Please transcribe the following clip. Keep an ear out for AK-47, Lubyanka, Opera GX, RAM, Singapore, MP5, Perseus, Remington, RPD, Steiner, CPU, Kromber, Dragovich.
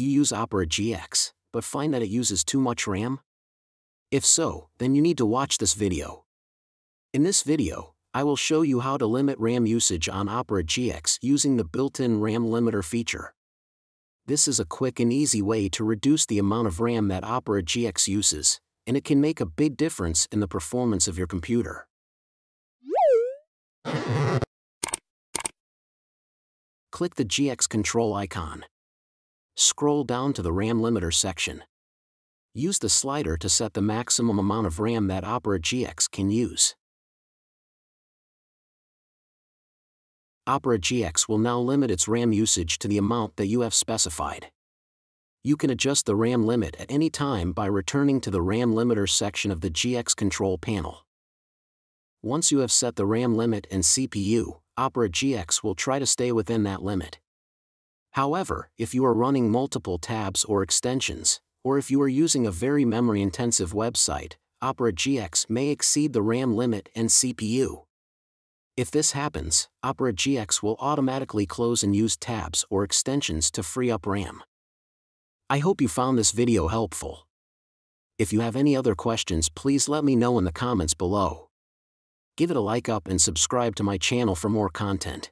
you use Opera GX, but find that it uses too much RAM? If so, then you need to watch this video. In this video, I will show you how to limit RAM usage on Opera GX using the built-in RAM limiter feature. This is a quick and easy way to reduce the amount of RAM that Opera GX uses, and it can make a big difference in the performance of your computer. Click the GX control icon. Scroll down to the RAM limiter section. Use the slider to set the maximum amount of RAM that Opera GX can use. Opera GX will now limit its RAM usage to the amount that you have specified. You can adjust the RAM limit at any time by returning to the RAM limiter section of the GX control panel. Once you have set the RAM limit and CPU, Opera GX will try to stay within that limit. However, if you are running multiple tabs or extensions, or if you are using a very memory-intensive website, Opera GX may exceed the RAM limit and CPU. If this happens, Opera GX will automatically close and use tabs or extensions to free up RAM. I hope you found this video helpful. If you have any other questions, please let me know in the comments below. Give it a like up and subscribe to my channel for more content.